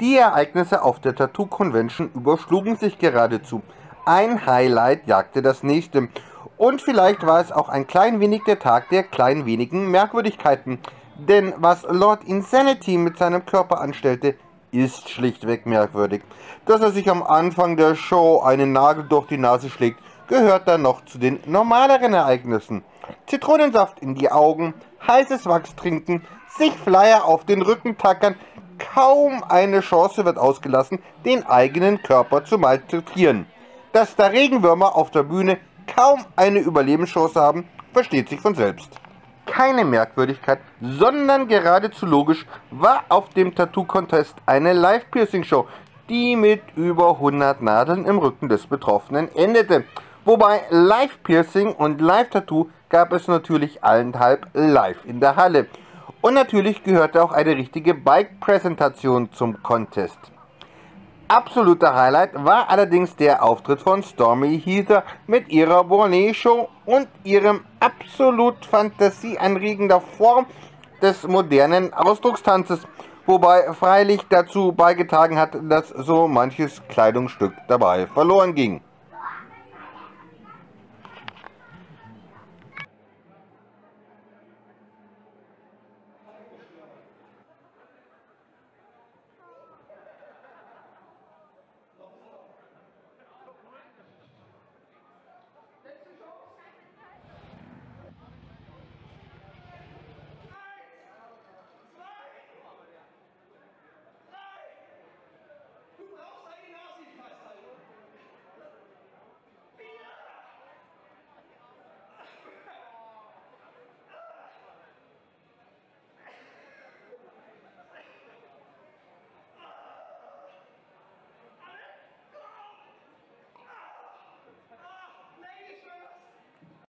Die Ereignisse auf der Tattoo Convention überschlugen sich geradezu. Ein Highlight jagte das nächste. Und vielleicht war es auch ein klein wenig der Tag der klein wenigen Merkwürdigkeiten. Denn was Lord Insanity mit seinem Körper anstellte, ist schlichtweg merkwürdig. Dass er sich am Anfang der Show einen Nagel durch die Nase schlägt, gehört dann noch zu den normaleren Ereignissen. Zitronensaft in die Augen, heißes Wachs trinken, sich Flyer auf den Rücken tackern, kaum eine Chance wird ausgelassen, den eigenen Körper zu malträtieren. Dass da Regenwürmer auf der Bühne kaum eine Überlebenschance haben, versteht sich von selbst. Keine Merkwürdigkeit, sondern geradezu logisch war auf dem Tattoo-Contest eine Live-Piercing-Show, die mit über 100 Nadeln im Rücken des Betroffenen endete. Wobei Live-Piercing und Live-Tattoo gab es natürlich allenthalb live in der Halle. Und natürlich gehörte auch eine richtige Bike-Präsentation zum Contest. Absoluter Highlight war allerdings der Auftritt von Stormy Heather mit ihrer Bourne-Show und ihrem absolut fantasieanregender Form des modernen Ausdruckstanzes, wobei freilich dazu beigetragen hat, dass so manches Kleidungsstück dabei verloren ging.